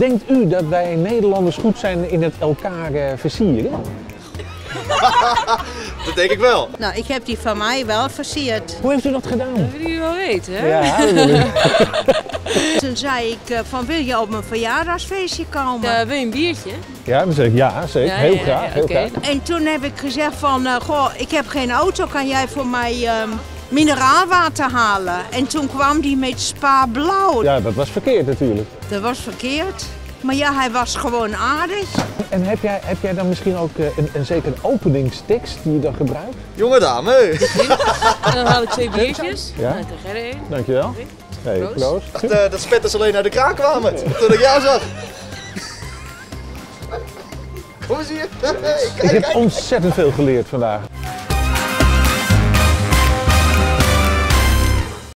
Denkt u dat wij Nederlanders goed zijn in het elkaar versieren? Dat denk ik wel. Nou, ik heb die van mij wel versierd. Hoe heeft u dat gedaan? Dat wil je wel weten, hè? Ja, toen zei ik van, wil je op mijn verjaardagsfeestje komen? Wil je een biertje? Ja, dan zeg ik ja, zeker. Ja, heel graag. Ja, heel graag. En toen heb ik gezegd van, goh, ik heb geen auto, kan jij voor mij mineraalwater halen? En toen kwam die met Spa Blauw. Ja, dat was verkeerd natuurlijk. Dat was verkeerd. Maar ja, hij was gewoon aardig. En heb jij dan misschien ook zeker een openingstekst die je dan gebruikt? Jonge dame! En dan halen we 2 biertjes. Ja. Nou, tegen er 1. Dankjewel. Hey, proost. Ik dacht dat spetters alleen uit de kraan kwamen toen ik jou zag. Kom eens hier. Hey, kijk, ik heb ontzettend veel geleerd vandaag.